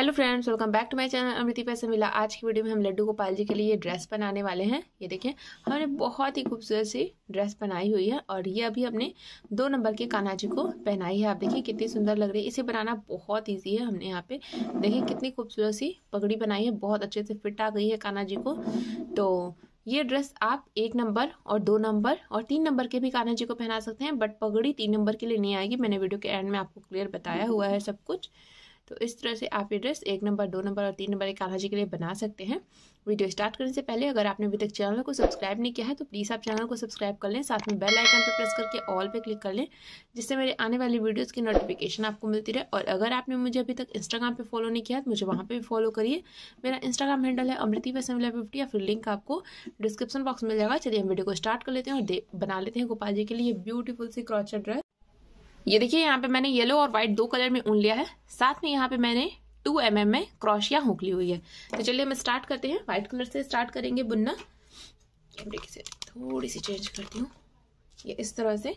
Hello friends, welcome back to my channel Amriti fashion villa. आज की video में हम लड्डू गोपाल जी के लिए ये ड्रेस बनाने वाले हैं। ये देखें, हमने बहुत ही खूबसूरत सी ड्रेस बनाई हुई है और ये अभी हमने 2 नंबर के कान्हा जी को पहनाई है। आप देखिए कितनी सुंदर लग रही है। इसे बनाना बहुत ईजी है। हमने यहाँ पे देखिए कितनी खूबसूरत सी पगड़ी बनाई है, बहुत अच्छे से फिट आ गई है कान्हा जी को। तो ये ड्रेस आप 1 नंबर और 2 नंबर और 3 नंबर के भी कान्हा जी को पहना सकते हैं, बट पगड़ी 3 नंबर के लिए नहीं आएगी। मैंने वीडियो के एंड में आपको क्लियर बताया हुआ है सब कुछ। तो इस तरह से आप ये ड्रेस 1 नंबर, 2 नंबर और 3 नंबर के कान्हा जी के लिए बना सकते हैं। वीडियो स्टार्ट करने से पहले अगर आपने अभी तक चैनल को सब्सक्राइब नहीं किया है तो प्लीज़ आप चैनल को सब्सक्राइब कर लें, साथ में बेल आइकन पर प्रेस करके ऑल पे क्लिक कर लें, जिससे मेरे आने वाली वीडियोस की नोटिफिकेशन आपको मिलती रहे। और अगर आपने मुझे अभी तक इंस्टाग्राम पर फॉलो नहीं किया है तो मुझे वहाँ पर भी फॉलो करिए। मेरा इंस्टाग्राम हैंडल है अमृती फैशन विला या फिर लिंक आपको डिस्क्रिप्शन बॉक्स में मिल जाएगा। चलिए हम वीडियो को स्टार्ट कर लेते हैं और बना लेते हैं गोपाल जी के लिए ब्यूटीफुल सी क्रॉचेट ड्रेस। ये देखिए, यहाँ पे मैंने येलो और व्हाइट 2 कलर में ऊन लिया है, साथ में यहाँ पे मैंने 2 mm में क्रोशिया हुक ली हुई है। तो चलिए हम स्टार्ट करते हैं। व्हाइट कलर से स्टार्ट करेंगे बुनना। कैमरे की से थोड़ी सी चेंज करती हूँ। ये इस तरह से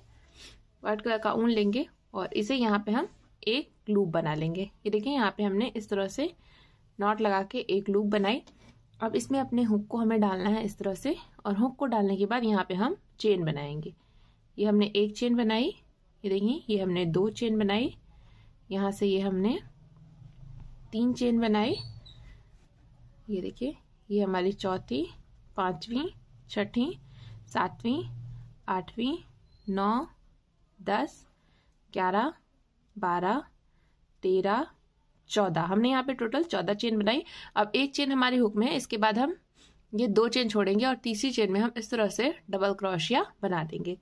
व्हाइट कलर का ऊन लेंगे और इसे यहाँ पे हम एक लूप बना लेंगे। ये देखिए, यहाँ पे हमने इस तरह से नॉट लगा के एक लूप बनाई। अब इसमें अपने हुक को हमें डालना है इस तरह से, और हुक को डालने के बाद यहाँ पे हम चेन बनाएंगे। ये हमने एक चेन बनाई, ये देखिए, ये हमने 2 चेन बनाई, यहाँ से ये हमने 3 चेन बनाई। ये देखिए, ये हमारी 4वीं, 5वीं, 6वीं, 7वीं, 8वीं, 9, 10, 11, 12, 13, 14। हमने यहाँ पे टोटल 14 चेन बनाई। अब 1 चेन हमारी हुक में है, इसके बाद हम ये 2 चेन छोड़ेंगे और तीसरी चेन में हम इस तरह से डबल क्रोशिया बना देंगे।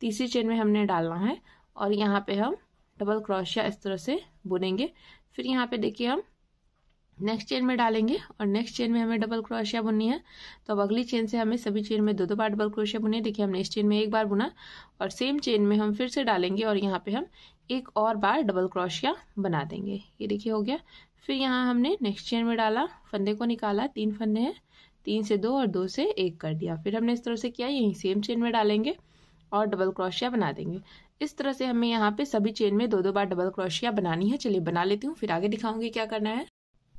तीसरी चेन में हमने डालना है और यहाँ पे हम डबल क्रोशिया इस तरह से बुनेंगे। फिर यहाँ पे देखिए हम नेक्स्ट चेन में डालेंगे और नेक्स्ट चेन में हमें डबल क्रोशिया बुननी है। तो अब अगली चेन से हमें सभी चेन में 2-2 बार डबल क्रोशिया बुनी है। देखिए, हमने इस चेन में 1 बार बुना और सेम चेन में हम फिर से डालेंगे और यहाँ पे हम 1 और बार डबल क्रोशिया बना देंगे। ये देखिए हो गया। फिर यहाँ हमने नेक्स्ट चेन में डाला, फंदे को निकाला, 3 फंदे हैं, 3 से 2 और 2 से 1 कर दिया। फिर हमने इस तरह से किया, यही सेम चेन में डालेंगे और डबल क्रोशिया बना देंगे। इस तरह से हमें यहाँ पे सभी चेन में 2-2 बार डबल क्रोशिया बनानी है। चलिए बना लेती हूँ, फिर आगे दिखाऊंगी क्या करना है।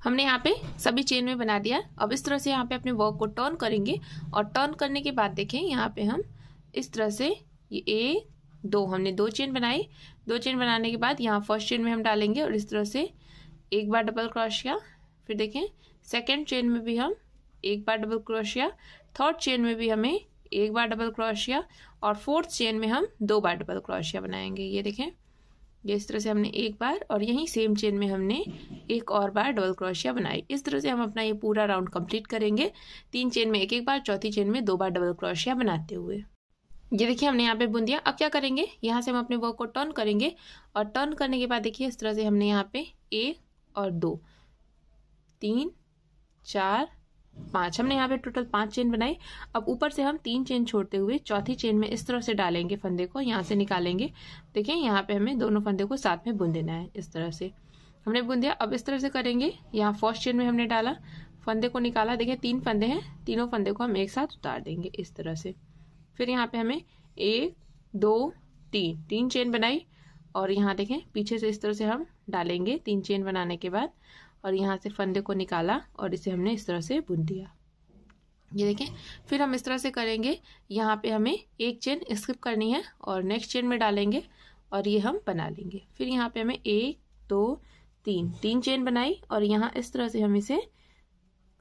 हमने यहाँ पे सभी चेन में बना दिया। अब इस तरह से यहाँ पे अपने वर्क को टर्न करेंगे और टर्न करने के बाद देखें यहाँ पे हम इस तरह से ये 1, 2 हमने 2 चेन बनाई। 2 चेन बनाने के बाद यहाँ फर्स्ट चेन में हम डालेंगे और इस तरह से 1 बार डबल क्रोशिया। फिर देखें सेकेंड चेन में भी हम 1 बार डबल क्रोशिया, थर्ड चेन में भी हमें 1 बार डबल क्रोशिया और फोर्थ चेन में हम 2 बार डबल क्रोशिया बनाएंगे। ये देखें, ये इस तरह से हमने 1 बार और यहीं सेम चेन में हमने 1 और बार डबल क्रोशिया बनाई। इस तरह से हम अपना ये पूरा राउंड कंप्लीट करेंगे, 3 चेन में 1-1 बार, चौथी चेन में 2 बार डबल क्रोशिया बनाते हुए। ये देखिए, हमने यहाँ पे बुन दिया। अब क्या करेंगे, यहाँ से हम अपने वर्क को टर्न करेंगे और टर्न करने के बाद देखिए इस तरह से हमने यहाँ पे 1 और 2, 3, 4, 5, हमने यहाँ पे टोटल 5 चेन बनाई। अब ऊपर से हम 3 चेन छोड़ते हुए चौथी चेन में इस तरह से डालेंगे, फंदे को यहाँ से निकालेंगे। देखें यहाँ पे हमें दोनों फंदे को साथ में बुन देना है। इस तरह से हमने बुन दिया। अब इस तरह से करेंगे, यहाँ फर्स्ट चेन में हमने डाला, फंदे को निकाला, देखें 3 फंदे हैं, तीनों फंदे को हम एक साथ उतार देंगे इस तरह से। फिर यहाँ पे हमें 1, 2, 3, 3 चेन बनाई और यहाँ देखें पीछे से इस तरह से हम डालेंगे 3 चेन बनाने के बाद, और यहाँ से फंदे को निकाला और इसे हमने इस तरह से बुन दिया। ये देखें, फिर हम इस तरह से करेंगे, यहाँ पे हमें 1 चेन स्किप करनी है और नेक्स्ट चेन में डालेंगे और ये हम बना लेंगे। फिर यहाँ पे हमें 1, 2, 3, 3 चेन बनाई और यहाँ इस तरह से हम इसे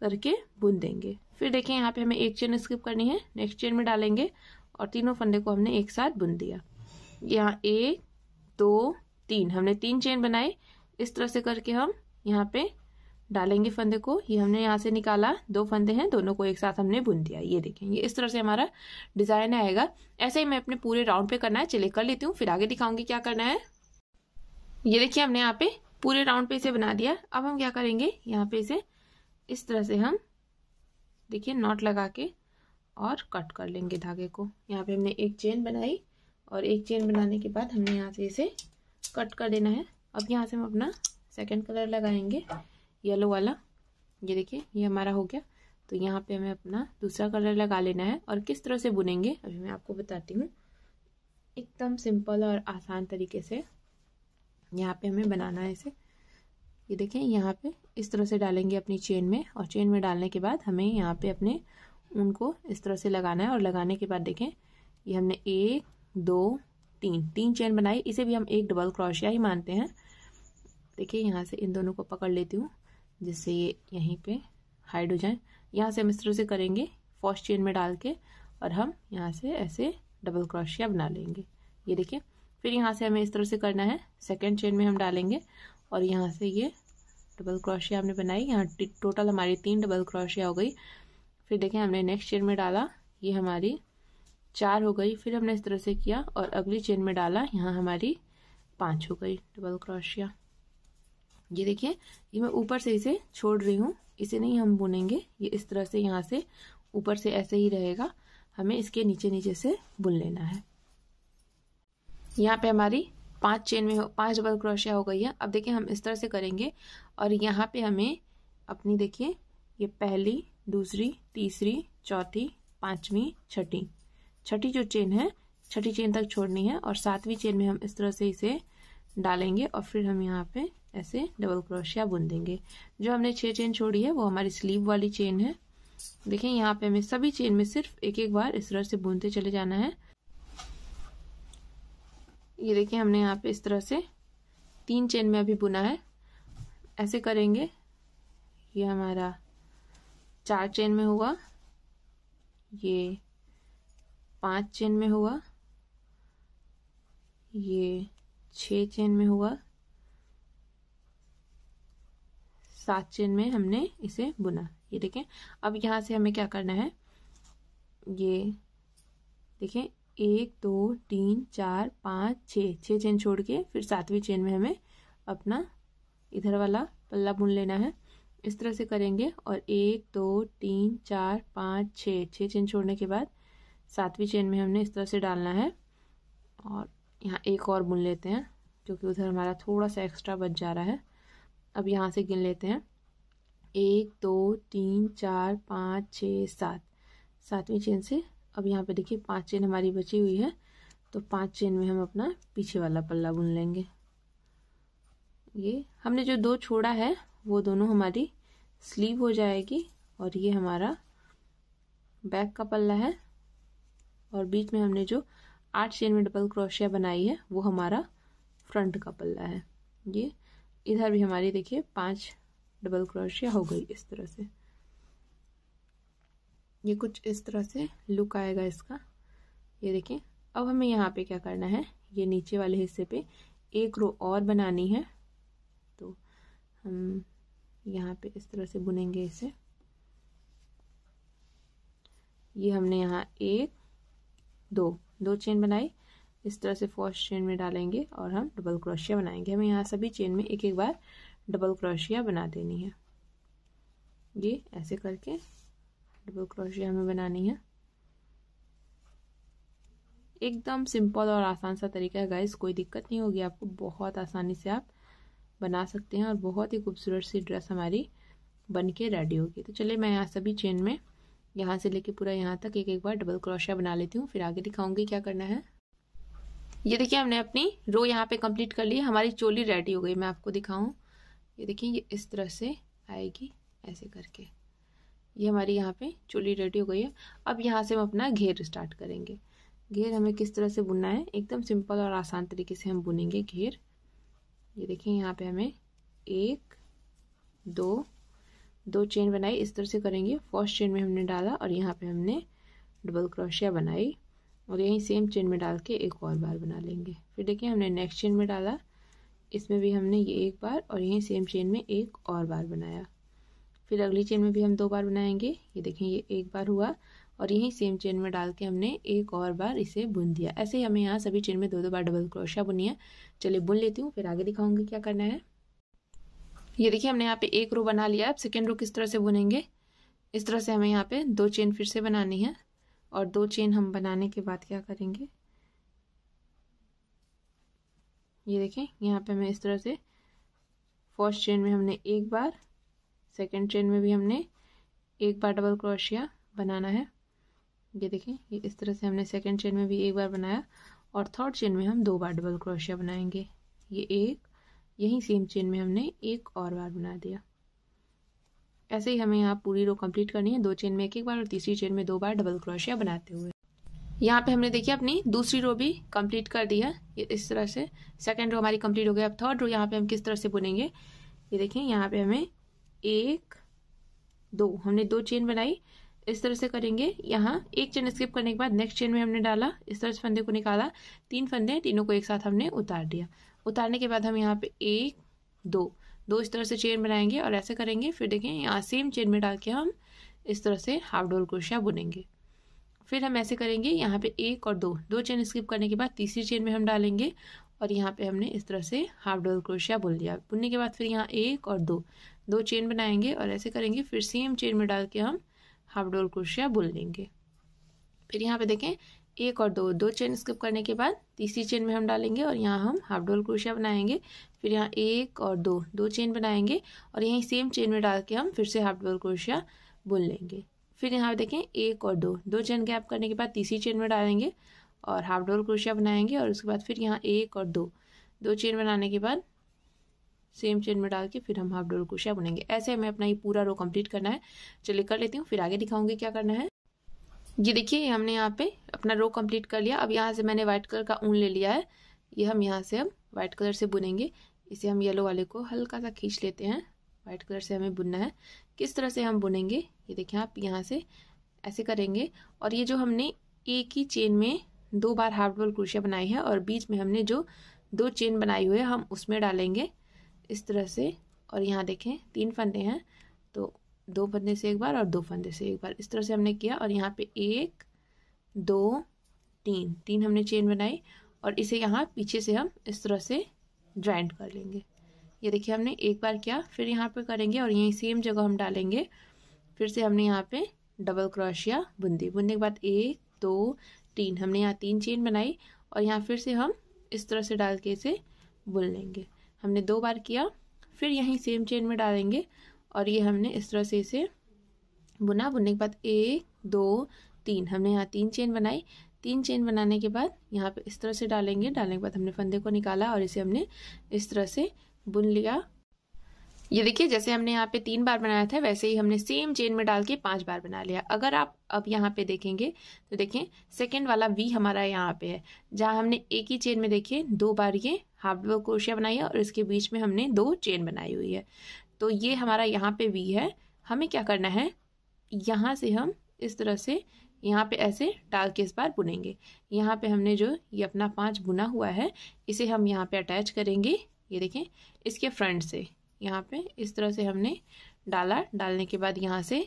करके बुन देंगे। फिर देखें यहाँ पे हमें 1 चेन स्किप करनी है, नेक्स्ट चेन में डालेंगे और तीनों फंदे को हमने एक साथ बुन दिया। यहाँ 1, 2, 3 हमने 3 चेन बनाई। इस तरह से करके हम यहाँ पे डालेंगे फंदे को, ये हमने यहाँ से निकाला, 2 फंदे हैं, दोनों को एक साथ हमने बुन दिया। ये देखें, ये इस तरह से हमारा डिजाइन आएगा। ऐसे ही मैं अपने पूरे राउंड पे करना है। चलिए कर लेती हूँ, फिर आगे दिखाऊंगी क्या करना है। ये देखिए, हमने यहाँ पे पूरे राउंड पे इसे बना दिया। अब हम क्या करेंगे, यहाँ पे इसे इस तरह से हम देखिए नॉट लगा के और कट कर लेंगे धागे को। यहाँ पे हमने 1 चेन बनाई और 1 चेन बनाने के बाद हमने यहाँ से इसे कट कर देना है। अब यहाँ से हम अपना सेकेंड कलर लगाएंगे, येलो वाला। ये देखिए, ये हमारा हो गया। तो यहाँ पे हमें अपना दूसरा कलर लगा लेना है और किस तरह से बुनेंगे अभी मैं आपको बताती हूँ। एकदम सिंपल और आसान तरीके से यहाँ पे हमें बनाना है इसे। ये देखें यहाँ पे इस तरह से डालेंगे अपनी चेन में, और चेन में डालने के बाद हमें यहाँ पे अपने ऊन को इस तरह से लगाना है। और लगाने के बाद देखें ये हमने 1 2 3 चेन बनाई। इसे भी हम एक डबल क्रोशिया ही मानते हैं। देखिए यहाँ से इन दोनों को पकड़ लेती हूँ जिससे ये यहीं पे हाइड हो जाए। यहाँ से हम इस तरह से करेंगे फर्स्ट चेन में डाल के, और हम यहाँ से ऐसे डबल क्रोशिया बना लेंगे। ये देखिए फिर यहाँ से हमें इस तरह से करना है, सेकेंड चेन में हम डालेंगे और यहाँ से ये डबल क्रोशिया हमने बनाई। यहाँ टोटल हमारी 3 डबल क्रोशिया हो गई। फिर देखें हमने नेक्स्ट चेन में डाला, ये हमारी 4 हो गई। फिर हमने इस तरह से किया और अगली चेन में डाला, यहाँ हमारी 5 हो गई डबल क्रोशिया। ये देखिए ये मैं ऊपर से इसे छोड़ रही हूँ, इसे नहीं हम बुनेंगे। ये इस तरह से यहाँ से ऊपर से ऐसे ही रहेगा, हमें इसके नीचे नीचे से बुन लेना है। यहाँ पे हमारी 5 चेन में 5 डबल क्रोशिया हो गई है। अब देखिए हम इस तरह से करेंगे और यहाँ पे हमें अपनी देखिए ये पहली, दूसरी, तीसरी, चौथी, पांचवी, छठी जो चेन है, छठी चेन तक छोड़नी है और 7वीं चेन में हम इस तरह से इसे डालेंगे और फिर हम यहाँ पे ऐसे डबल क्रोशिया बुन देंगे। जो हमने 6 चेन छोड़ी है वो हमारी स्लीव वाली चेन है। देखें यहाँ पे हमें सभी चेन में सिर्फ एक बार इस तरह से बुनते चले जाना है। ये देखिए हमने यहाँ पे इस तरह से 3 चेन में अभी बुना है, ऐसे करेंगे। ये हमारा 4 चेन में हुआ, ये 5 चेन में हुआ, ये 6 चेन में हुआ, 7 चेन में हमने इसे बुना। ये देखें अब यहाँ से हमें क्या करना है, ये देखें 1 2 3 4 5 6 चेन छोड़ के फिर 7वीं चेन में हमें अपना इधर वाला पल्ला बुन लेना है। इस तरह से करेंगे और 1 2 3 4 5 6 चेन छोड़ने के बाद 7वीं चेन में हमने इस तरह से डालना है और यहाँ एक और बुन लेते हैं क्योंकि उधर हमारा थोड़ा सा एक्स्ट्रा बच जा रहा है। अब यहाँ से गिन लेते हैं 1 2 3 4 5 6 7, 7वीं चेन से। अब यहाँ पे देखिए 5 चेन हमारी बची हुई है, तो 5 चेन में हम अपना पीछे वाला पल्ला बुन लेंगे। ये हमने जो 2 छोड़ा है वो दोनों हमारी स्लीव हो जाएगी और ये हमारा बैक का पल्ला है। और बीच में हमने जो 8 चेन में डबल क्रोशिया बनाई है वो हमारा फ्रंट का पल्ला है। ये इधर भी हमारी देखिए 5 डबल क्रोशिया हो गई। इस तरह से ये कुछ इस तरह से लुक आएगा इसका। ये देखें अब हमें यहाँ पे क्या करना है, ये नीचे वाले हिस्से पे एक रो और बनानी है, तो हम यहाँ पे इस तरह से बुनेंगे इसे। ये हमने यहाँ 1 2 चेन बनाई, इस तरह से फर्स्ट चेन में डालेंगे और हम डबल क्रोशिया बनाएंगे। हमें यहाँ सभी चेन में एक बार डबल क्रोशिया बना देनी है। ये ऐसे करके डबल क्रोशिया हमें बनानी है। एकदम सिंपल और आसान सा तरीका है गाइस, कोई दिक्कत नहीं होगी आपको, बहुत आसानी से आप बना सकते हैं और बहुत ही खूबसूरत सी ड्रेस हमारी बनके रेडी होगी। तो चलिए मैं यहाँ सभी चेन में यहाँ से लेके पूरा यहाँ तक एक बार डबल क्रोशिया बना लेती हूँ, फिर आगे दिखाऊंगी क्या करना है। ये देखिए हमने अपनी रो यहाँ पे कंप्लीट कर ली, हमारी चोली रेडी हो गई। मैं आपको दिखाऊं, ये देखिए ये इस तरह से आएगी ऐसे करके। ये हमारी यहाँ पे चोली रेडी हो गई है। अब यहाँ से हम अपना घेर स्टार्ट करेंगे। घेर हमें किस तरह से बुनना है, एकदम सिंपल और आसान तरीके से हम बुनेंगे घेर। ये देखिए यहाँ पे हमें 1 2 चेन बनाई, इस तरह से करेंगे। फर्स्ट चेन में हमने डाला और यहाँ पे हमने डबल क्रोशिया बनाई और यही सेम चेन में डाल के एक और बार बना लेंगे। फिर देखिए हमने नेक्स्ट चेन में डाला, इसमें भी हमने ये एक बार और यही सेम चेन में एक और बार बनाया। फिर अगली चेन में भी हम 2 बार बनाएंगे। ये देखें ये एक बार हुआ और यही सेम चेन में डाल के हमने एक और बार इसे बुन दिया। ऐसे ही हमें यहाँ सभी चेन में 2 बार डबल क्रोशिया बुनी है। चलिए बुन लेती हूँ, फिर आगे दिखाऊंगी क्या करना है। ये देखिए हमने यहाँ पे एक रो बना लिया। अब सेकेंड रो किस तरह से बुनेंगे, इस तरह से हमें यहाँ पे 2 चेन फिर से बनानी है और 2 चेन हम बनाने के बाद क्या करेंगे। ये देखें यहाँ पे हमें इस तरह से फर्स्ट चेन में हमने एक बार, सेकेंड चेन में भी हमने एक बार डबल क्रोशिया बनाना है। ये देखें ये इस तरह से हमने सेकेंड चेन में भी एक बार बनाया और थर्ड चेन में हम 2 बार डबल क्रोशिया बनाएंगे। ये 1 यही सेम चेन में हमने एक और बार बना दिया। ऐसे ही हमें यहाँ पूरी रो कंप्लीट करनी है, दो चेन में एक एक बार और तीसरी चेन में दो बार डबल क्रोशिया बनाते हुए। यहाँ पे हमने देखिए अपनी दूसरी रो भी कंप्लीट कर दी है। इस तरह से सेकंड रो हमारी कंप्लीट हो गई। अब थर्ड रो यहाँ पे हम किस तरह से बुनेंगे ये देखिए। यहाँ पे हमें एक दो, हमने दो चेन बनाई, इस तरह से करेंगे। यहाँ एक चेन स्किप करने के बाद नेक्स्ट चेन में हमने डाला, इस तरह से फंदे को निकाला, तीन फंदे तीनों को एक साथ हमने उतार दिया। उतारने के बाद हम यहाँ पे एक दो इस तरह से चेन बनाएंगे और ऐसे करेंगे। फिर देखें यहाँ सेम चेन में डाल के हम इस तरह से हाफ डोल क्रोशिया बुनेंगे। फिर हम ऐसे करेंगे, यहाँ पे एक और दो चेन स्किप करने के बाद तीसरी चेन में हम डालेंगे और यहाँ पे हमने इस तरह से हाफ डबल क्रोशिया बुन लिया। बुनने के बाद फिर यहाँ एक और दो चेन बनाएंगे और ऐसे करेंगे। फिर सेम चेन में डाल के हम हाफ डबल क्रोशिया बुन लेंगे। फिर यहाँ पे देखें एक और दो चेन स्किप करने के बाद तीसरी चेन में हम डालेंगे और यहाँ हम हाफ डबल क्रोशिया बनाएंगे। फिर यहाँ एक और दो चेन बनाएंगे और यहीं सेम चेन में डाल के हम फिर से हाफ डबल क्रोशिया बुन लेंगे। फिर यहाँ पे देखें एक और दो चेन गैप करने के बाद तीसरी चेन में डालेंगे और हाफ डबल क्रोशिया बनाएंगे और उसके बाद फिर यहाँ एक और दो चेन बनाने के बाद सेम चेन में डाल के फिर हम हाफ डबल क्रोशिया बुनेंगे। ऐसे हमें अपना ये पूरा रो कंप्लीट करना है। चलिए कर लेती हूँ, फिर आगे दिखाऊंगी क्या करना है। ये देखिए हमने यहाँ पे अपना रो कंप्लीट कर लिया। अब यहाँ से मैंने व्हाइट कलर का ऊन ले लिया है, ये हम यहाँ से हम व्हाइट कलर से बुनेंगे। इसे हम येलो वाले को हल्का सा खींच लेते हैं। व्हाइट कलर से हमें बुनना है। किस तरह से हम बुनेंगे ये देखिए, आप यहाँ से ऐसे करेंगे। और ये जो हमने एक ही चेन में दो बार हाफ डबल क्रोशिया बनाई है और बीच में हमने जो दो चेन बनाई हुई है हम उसमें डालेंगे इस तरह से। और यहाँ देखें तीन फंदे हैं तो दो फंदे से एक बार और दो फंदे से एक बार इस तरह से हमने किया। और यहाँ पे एक दो तीन हमने चेन बनाई और इसे यहाँ पीछे से हम इस तरह से ज्वाइंट कर लेंगे। ये देखिए हमने एक बार किया, फिर यहाँ पे करेंगे और यही सेम जगह हम डालेंगे। फिर से हमने यहाँ पे डबल क्रोशिया बुनने के बाद एक दो तीन, हमने यहाँ तीन चेन बनाई और यहाँ फिर से हम इस तरह से डाल के इसे बुन लेंगे। हमने दो बार किया, फिर यहीं सेम चेन में डालेंगे और ये हमने इस तरह से इसे बुना। बुनने के बाद एक दो तीन, हमने यहाँ तीन चेन बनाई। तीन चेन बनाने के बाद यहाँ पे इस तरह से डालेंगे। डालने के बाद हमने फंदे को निकाला और इसे हमने इस तरह से बुन लिया। ये देखिए जैसे हमने यहाँ पे तीन बार बनाया था वैसे ही हमने सेम चेन में डाल के पांच बार बना लिया। अगर आप अब यहाँ पे देखेंगे तो देखें सेकंड वाला वी हमारा यहाँ पे है, जहाँ हमने एक ही चेन में देखिए दो बार ये हाफ डबल क्रोशिया बनाई है और इसके बीच में हमने दो चेन बनाई हुई है। तो ये हमारा यहाँ पे वी है। हमें क्या करना है, यहाँ से हम इस तरह से यहाँ पे ऐसे डाल के इस बार बुनेंगे। यहाँ पे हमने जो ये अपना पांच बुना हुआ है इसे हम यहाँ पे अटैच करेंगे। ये देखें इसके फ्रंट से यहाँ पे इस तरह से हमने डाला। डालने के बाद यहाँ से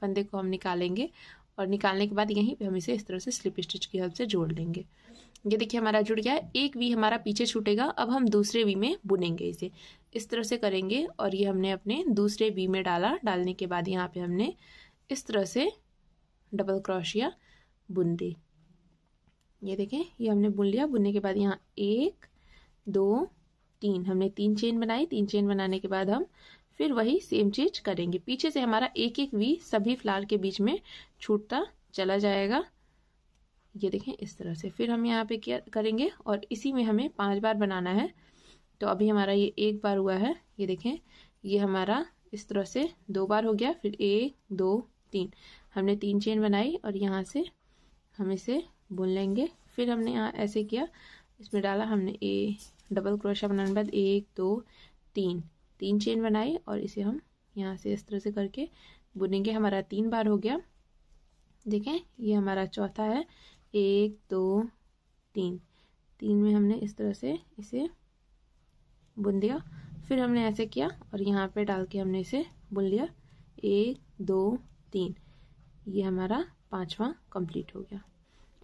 फंदे को हम निकालेंगे और निकालने के बाद यहीं पे हम इसे इस तरह से स्लिप स्टिच की हेल्प से जोड़ लेंगे। ये देखिए हमारा जुड़ गया है। एक वी हमारा पीछे छूटेगा। अब हम दूसरे वी में बुनेंगे, इसे इस तरह से करेंगे और ये हमने अपने दूसरे वी में डाला। डालने के बाद यहाँ पे हमने इस तरह से डबल क्रोशिया बुन दी। ये देखें ये हमने बुन लिया। बुनने के बाद यहाँ एक दो तीन, हमने तीन चेन बनाई। तीन चेन बनाने के बाद हम फिर वही सेम चीज करेंगे। पीछे से हमारा एक एक वी सभी फ्लावर के बीच में छूटता चला जाएगा। ये देखें इस तरह से फिर हम यहाँ पे क्या करेंगे और इसी में हमें पांच बार बनाना है। तो अभी हमारा ये एक बार हुआ है। ये देखें ये हमारा इस तरह से दो बार हो गया। फिर एक दो तीन, हमने तीन चेन बनाई और यहाँ से हम इसे बुन लेंगे। फिर हमने यहाँ ऐसे किया, इसमें डाला हमने ए डबल क्रोशिया बनाने के बाद एक दो तीन चेन बनाई और इसे हम यहाँ से इस तरह से करके बुनेंगे। हमारा तीन बार हो गया। देखें ये हमारा चौथा है। एक दो तीन में हमने इस तरह से इसे बुन दिया। फिर हमने ऐसे किया और यहाँ पे डाल के हमने इसे बुन लिया। एक दो तीन, ये हमारा पांचवा कंप्लीट हो गया।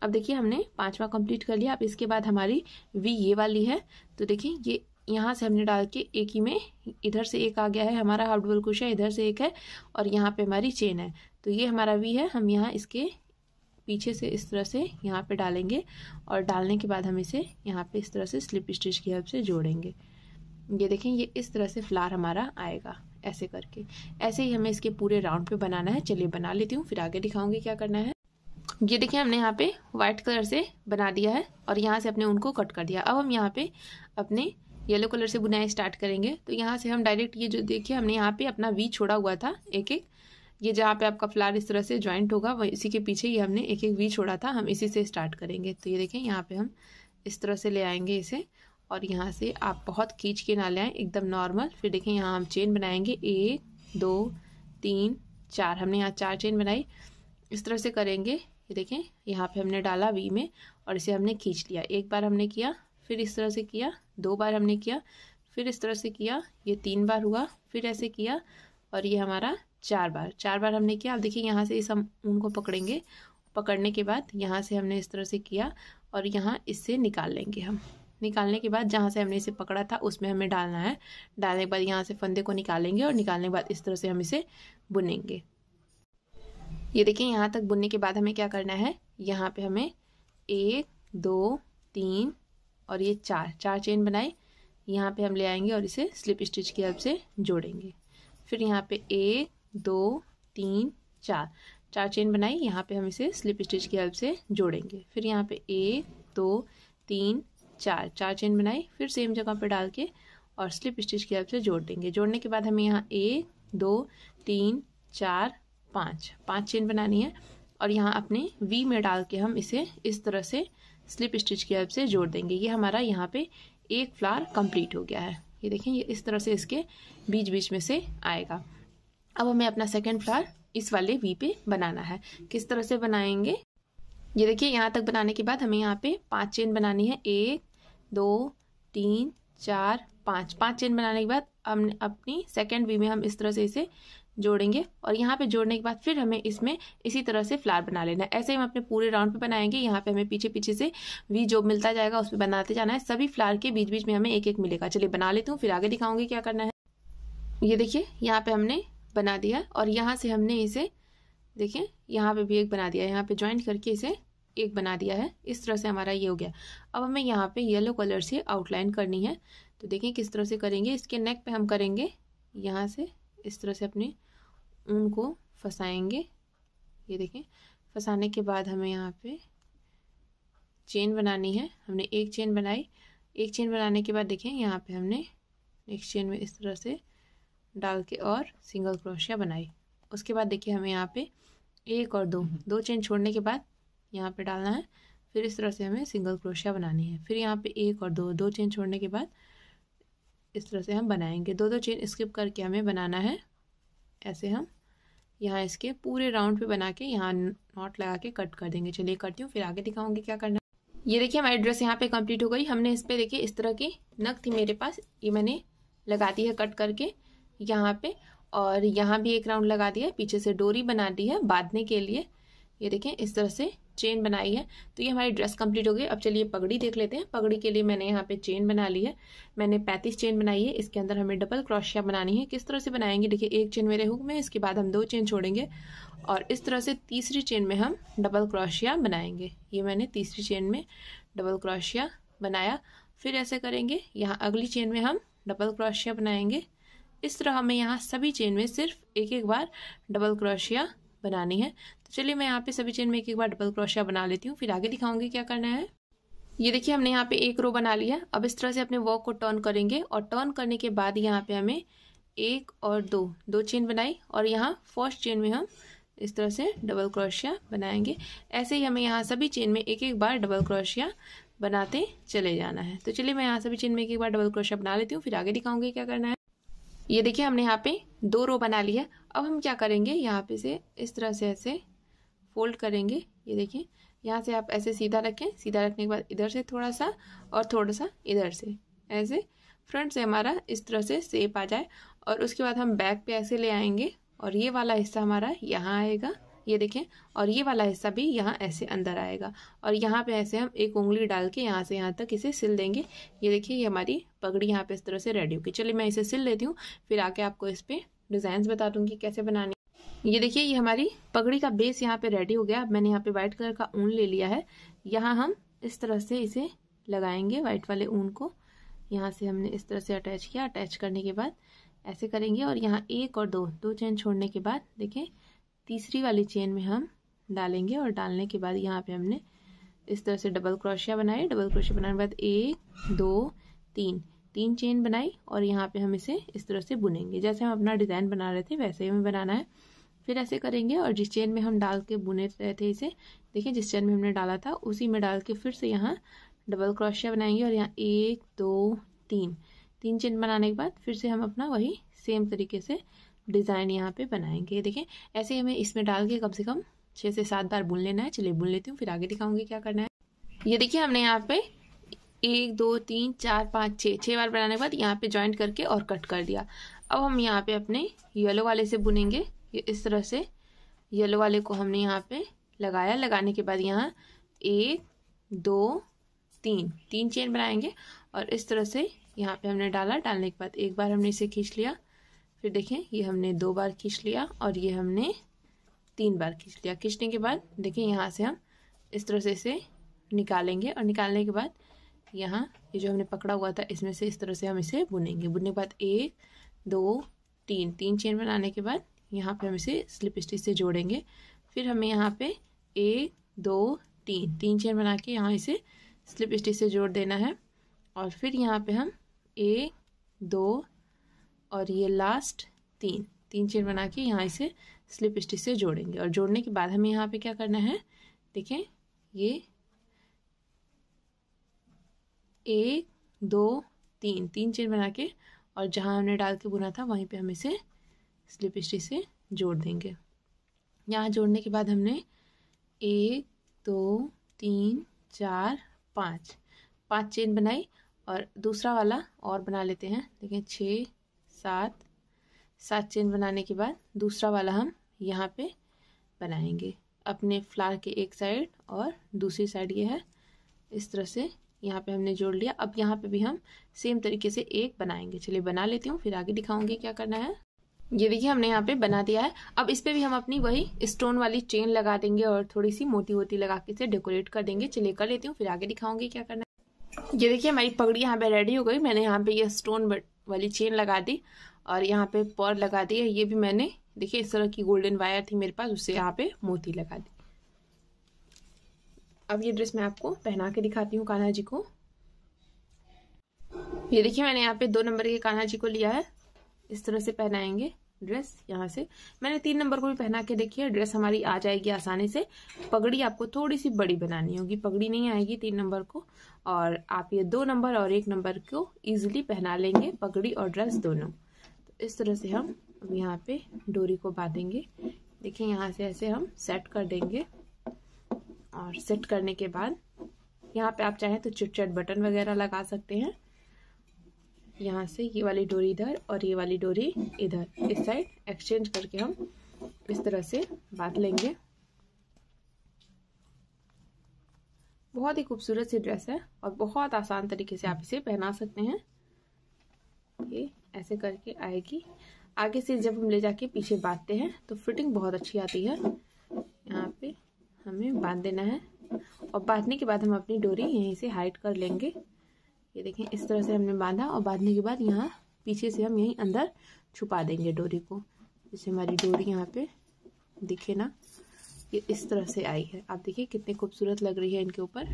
अब देखिए हमने पांचवा कंप्लीट कर लिया। अब इसके बाद हमारी वी ये वाली है। तो देखिए ये यहाँ से हमने डाल के एक ही में इधर से एक आ गया है हमारा हाफ डबल क्रोशिया, इधर से एक है और यहाँ पे हमारी चेन है। तो ये हमारा वी है। हम यहाँ इसके पीछे से इस तरह से यहाँ पे डालेंगे और डालने के बाद हम इसे यहाँ पे इस तरह से स्लिप स्टिच की हेल्प से जोड़ेंगे। ये देखें ये इस तरह से फ्लावर हमारा आएगा ऐसे करके। ऐसे ही हमें इसके पूरे राउंड पे बनाना है। चलिए बना लेती हूँ, फिर आगे दिखाऊंगी क्या करना है। ये देखिए हमने यहाँ पे व्हाइट कलर से बना दिया है और यहाँ से अपने उनको कट कर दिया। अब हम यहाँ पे अपने येलो कलर से बुनाई स्टार्ट करेंगे। तो यहाँ से हम डायरेक्ट ये जो देखिए हमने यहाँ पे अपना वी छोड़ा हुआ था एक एक, ये जहाँ पे आपका फ्लावर इस तरह से ज्वाइंट होगा वही इसी के पीछे ये हमने एक एक वी छोड़ा था, हम इसी से स्टार्ट करेंगे। तो ये देखें यहाँ पे हम इस तरह से ले आएंगे इसे, और यहाँ से आप बहुत खींच के ना लाएं, एकदम नॉर्मल। फिर देखें यहाँ हम चेन बनाएंगे 1 2 3 4, हमने यहाँ 4 चेन बनाई, इस तरह से करेंगे। ये देखें यहाँ पे हमने डाला वी में और इसे हमने खींच लिया। एक बार हमने किया, फिर इस तरह से किया, 2 बार हमने किया, फिर इस तरह से किया, ये 3 बार हुआ, फिर ऐसे किया, और ये हमारा 4 बार हमने किया। अब देखिए यहाँ से इस हम ऊन को पकड़ेंगे, पकड़ने के बाद यहाँ से हमने इस तरह से किया और यहाँ इससे निकाल लेंगे। हम निकालने के बाद जहाँ से हमने इसे पकड़ा था उसमें हमें डालना है, डालने के बाद यहाँ से फंदे को निकालेंगे और निकालने के बाद इस तरह से हम इसे बुनेंगे। ये देखिए यहाँ तक बुनने के बाद हमें क्या करना है, यहाँ पे हमें 1 2 3 और ये 4 चेन बनाए, यहाँ पे हम ले आएंगे और इसे स्लिप स्टिच की हेल्प से जोड़ेंगे। फिर यहाँ पे 1 2 3 4 चेन बनाई, यहाँ पे हम इसे स्लिप स्टिच की हेल्प से जोड़ेंगे। फिर यहाँ पे 1 2 3 4 चेन बनाई, फिर सेम जगह पे डाल के और स्लिप स्टिच की हेल्प से जोड़ देंगे। जोड़ने के बाद हमें यहाँ 1 2 3 4 5 चेन बनानी है और यहाँ अपने वी में डाल के हम इसे इस तरह से स्लिप स्टिच की हेल्प से जोड़ देंगे। ये हमारा यहाँ पे एक फ्लावर कंप्लीट हो गया है। ये देखें ये इस तरह से इसके बीच बीच में से आएगा। अब हमें अपना सेकेंड फ्लावर इस वाले वी पे बनाना है। किस तरह से बनाएंगे ये देखिए, यहाँ तक बनाने के बाद हमें यहाँ पे 5 चेन बनानी है, 1 2 3 4 5। 5 चेन बनाने के बाद हम अपनी सेकेंड वी में हम इस तरह से इसे जोड़ेंगे और यहाँ पे जोड़ने के बाद फिर हमें इसमें इसी तरह से फ्लावर बना लेना है। ऐसे हम अपने पूरे राउंड पे बनाएंगे। यहाँ पे हमें पीछे पीछे से वी जो मिलता जाएगा उस पर बनाते जाना है, सभी फ्लावर के बीच बीच में हमें एक एक मिलेगा। चलिए बना लेती हूँ, फिर आगे दिखाऊंगी क्या करना है। ये देखिए यहाँ पे हमने बना दिया और यहाँ से हमने इसे देखिए यहाँ पे भी एक बना दिया, यहाँ पे ज्वाइंट करके इसे एक बना दिया है। इस तरह से हमारा ये हो गया। अब हमें यहाँ पे येलो कलर से आउटलाइन करनी है। तो देखिए किस तरह से करेंगे, इसके नेक पे हम करेंगे, यहाँ से इस तरह से अपने ऊन को फंसाएंगे। ये देखें फंसाने के बाद हमें यहाँ पे चेन बनानी है। हमने 1 चेन बनाई, 1 चेन बनाने के बाद देखें यहाँ पे हमने नेक्स्ट चेन में इस तरह से डाल के और सिंगल क्रोशिया बनाई। उसके बाद देखिए हमें यहाँ पे 1 और 2 चेन छोड़ने के बाद यहाँ पे डालना है, फिर इस तरह से हमें सिंगल क्रोशिया बनानी है। फिर यहाँ पे 1 और 2 चेन छोड़ने के बाद इस तरह से हम बनाएंगे। 2 चेन स्किप करके हमें बनाना है। ऐसे हम यहाँ इसके पूरे राउंड पे बना के यहाँ नॉट लगा के कट कर देंगे। चलिए करती हूँ, फिर आगे दिखाऊंगी क्या करना है। ये देखिए हमारी ड्रेस यहाँ पे कंप्लीट हो गई। हमने इस पे देखिए इस तरह की नग थी मेरे पास, ये मैंने लगा दी है कट करके यहाँ पे, और यहाँ भी एक राउंड लगा दिया है। पीछे से डोरी बना दी है बांधने के लिए। ये देखें इस तरह से चेन बनाई है। तो ये हमारी ड्रेस कंप्लीट हो गई। अब चलिए पगड़ी देख लेते हैं। पगड़ी के लिए मैंने यहाँ पे चेन बना ली है, मैंने 35 चेन बनाई है। इसके अंदर हमें डबल क्रोशिया बनानी है। किस तरह से बनाएंगे देखिए, 1 चेन मेरे हुक में, इसके बाद हम 2 चेन छोड़ेंगे और इस तरह से तीसरी चेन में हम डबल क्रोशिया बनाएंगे। ये मैंने तीसरी चेन में डबल क्रोशिया बनाया। फिर ऐसे करेंगे, यहाँ अगली चेन में हम डबल क्रोशिया बनाएंगे। इस तरह हमें यहाँ सभी चेन में सिर्फ एक बार डबल क्रोशिया बनानी है। तो चलिए मैं यहाँ पे सभी चेन में एक बार डबल क्रोशिया बना लेती हूँ, फिर आगे दिखाऊंगी क्या करना है। ये देखिए हमने यहाँ पे एक रो बना लिया। अब इस तरह से अपने वर्क को टर्न करेंगे और टर्न करने के बाद यहाँ पे हमें 1 और 2 चेन बनाई और यहाँ फर्स्ट चेन में हम इस तरह से डबल क्रोशिया बनाएंगे। ऐसे ही हमें यहाँ सभी चेन में एक बार डबल क्रोशिया बनाते चले जाना है। तो चलिए मैं यहाँ सभी चेन में एक बार डबल क्रोशिया बना लेती हूँ, फिर आगे दिखाऊंगी क्या करना है। ये देखिए हमने यहाँ पे 2 रो बना ली है। अब हम क्या करेंगे, यहाँ पे से इस तरह से ऐसे फोल्ड करेंगे। ये देखिए यहाँ से आप ऐसे सीधा रखें, सीधा रखने के बाद इधर से थोड़ा सा और थोड़ा सा इधर से, ऐसे फ्रंट से हमारा इस तरह से शेप आ जाए। और उसके बाद हम बैक पे ऐसे ले आएंगे और ये वाला हिस्सा हमारा यहाँ आएगा, ये देखें, और ये वाला हिस्सा भी यहाँ ऐसे अंदर आएगा। और यहाँ पे ऐसे हम एक उंगली डाल के यहाँ से यहाँ तक इसे सिल देंगे। ये देखिए ये हमारी पगड़ी यहाँ पे इस तरह से रेडी होगी। चलिए मैं इसे सिल लेती हूँ, फिर आके आपको इस पे डिजाइंस बता दूंगी कैसे बनानी। ये देखिए ये हमारी पगड़ी का बेस यहाँ पे रेडी हो गया। अब मैंने यहाँ पे व्हाइट कलर का ऊन ले लिया है, यहाँ हम इस तरह से इसे लगाएंगे। व्हाइट वाले ऊन को यहाँ से हमने इस तरह से अटैच किया। अटैच करने के बाद ऐसे करेंगे और यहाँ 1 और 2 चेन छोड़ने के बाद देखें तीसरी वाली चेन में हम डालेंगे और डालने के बाद यहाँ पे हमने इस तरह से डबल क्रोशिया बनाए। डबल क्रोशिया बनाने के बाद 1 2 3 तीन चेन बनाई और यहाँ पे हम इसे इस तरह से बुनेंगे, जैसे हम अपना डिज़ाइन बना रहे थे वैसे ही हमें बनाना है। फिर ऐसे करेंगे और जिस चेन में हम डाल के बुने रहे थे इसे, देखिए जिस चेन में हमने डाला था उसी में डाल के फिर से यहाँ डबल क्रोशिया बनाएंगे और यहाँ एक दो तीन, तीन चेन बनाने के बाद फिर से हम अपना वही सेम तरीके से डिज़ाइन यहाँ पे बनाएंगे। देखिए ऐसे हमें इसमें डाल के कम से कम 6 से 7 बार बुन लेना है। चलिए बुन लेती हूँ, फिर आगे दिखाऊंगी क्या करना है। ये देखिए हमने यहाँ पे 1 2 3 4 5 6 बार बनाने के बाद यहाँ पे जॉइंट करके और कट कर दिया। अब हम यहाँ पे अपने येलो वाले से बुनेंगे। ये इस तरह से येलो वाले को हमने यहाँ पे लगाया, लगाने के बाद यहाँ 1 2 3 चेन बनाएंगे और इस तरह से यहाँ पे हमने डाला। डालने के बाद एक बार हमने इसे खींच लिया, फिर देखें ये हमने 2 बार खींच लिया और ये हमने 3 बार खींच लिया। खींचने के बाद देखिए यहाँ से हम इस तरह से इसे निकालेंगे और निकालने के बाद यहाँ ये जो हमने पकड़ा हुआ था इसमें से इस तरह से हम इसे बुनेंगे। बुनने के बाद 1 2 3 चेन बनाने के बाद यहाँ पे हम इसे स्लिप स्टिच से जोड़ेंगे। फिर हमें यहाँ पे 1 2 3 चेन बना के यहाँ इसे स्लिप स्टिच से जोड़ देना है। और फिर यहाँ पे हम 1 2 और ये लास्ट 3 चेन बना के यहाँ इसे स्लिप स्टिच से जोड़ेंगे। और जोड़ने के बाद हमें यहाँ पे क्या करना है, देखें ये 1 2 3 चेन बना के और जहाँ हमने डाल के बुना था वहीं पे हम इसे स्लिप स्टिच से जोड़ देंगे। यहाँ जोड़ने के बाद हमने 1 2 3 4 5 चेन बनाई और दूसरा वाला और बना लेते हैं। देखें 6 7 चेन बनाने के बाद दूसरा वाला हम यहाँ पे बनाएंगे अपने फ्लावर के एक साइड और दूसरी साइड ये है। इस तरह से यहाँ पे हमने जोड़ लिया। अब यहाँ पे भी हम सेम तरीके से एक बनाएंगे। चलिए बना लेती हूँ, फिर आगे दिखाऊंगी क्या करना है। ये देखिए हमने यहाँ पे बना दिया है। अब इस पे भी हम अपनी वही स्टोन वाली चेन लगा देंगे और थोड़ी सी मोती वोती लगा के इसे डेकोरेट कर देंगे। चलिए कर लेती हूँ, फिर आगे दिखाऊंगी क्या करना है। ये देखिए हमारी पगड़ी यहाँ पे रेडी हो गई। मैंने यहाँ पे ये स्टोन वाली चेन लगा दी और यहाँ पे पर्ल लगा दी है। ये भी मैंने देखिए इस तरह की गोल्डन वायर थी मेरे पास, उससे यहाँ पे मोती लगा दी। अब ये ड्रेस मैं आपको पहना के दिखाती हूँ कान्हा जी को। ये देखिए मैंने यहाँ पे 2 नंबर के कान्हा जी को लिया है। इस तरह से पहनाएंगे ड्रेस। यहाँ से मैंने 3 नंबर को भी पहना के देखी है। ड्रेस हमारी आ जाएगी आसानी से। पगड़ी आपको थोड़ी सी बड़ी बनानी होगी, पगड़ी नहीं आएगी 3 नंबर को। और आप ये 2 नंबर और 1 नंबर को ईजिली पहना लेंगे, पगड़ी और ड्रेस दोनों। तो इस तरह से हम अब यहाँ पे डोरी को बांधेंगे। देखिए यहाँ से ऐसे हम सेट कर देंगे और सेट करने के बाद यहाँ पे आप चाहें तो चिटचट बटन वगैरह लगा सकते हैं। यहाँ से ये वाली डोरी इधर और ये वाली डोरी इधर, इस साइड एक्सचेंज करके हम इस तरह से बांध लेंगे। बहुत ही खूबसूरत सी ड्रेस है और बहुत आसान तरीके से आप इसे पहना सकते हैं। ये ऐसे करके आएगी। आगे से जब हम ले जाके पीछे बांधते हैं तो फिटिंग बहुत अच्छी आती है। यहाँ पे हमें बांध देना है और बांधने के बाद हम अपनी डोरी यहीं से हाइड कर लेंगे। ये देखें इस तरह से हमने बांधा और बांधने के बाद यहाँ पीछे से हम यहीं अंदर छुपा देंगे डोरी को, जिससे हमारी डोरी यहाँ पे दिखे ना। ये इस तरह से आई है, आप देखिए कितनी खूबसूरत लग रही है। इनके ऊपर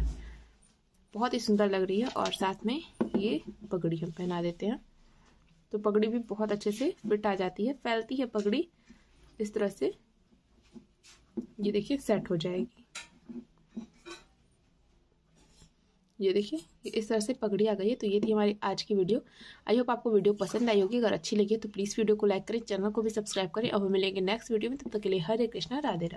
बहुत ही सुंदर लग रही है और साथ में ये पगड़ी हम पहना देते हैं तो पगड़ी भी बहुत अच्छे से फिट आ जाती है, फैलती है पगड़ी। इस तरह से ये देखिए सेट हो जाएगी। ये देखिए इस तरह से पगड़ी आ गई है। तो ये थी हमारी आज की वीडियो। आई होप आपको वीडियो पसंद आई होगी। अगर अच्छी लगी तो प्लीज़ वीडियो को लाइक करें, चैनल को भी सब्सक्राइब करें और हम मिलेंगे नेक्स्ट वीडियो में। तब तक के लिए हरे कृष्णा राधे राधे।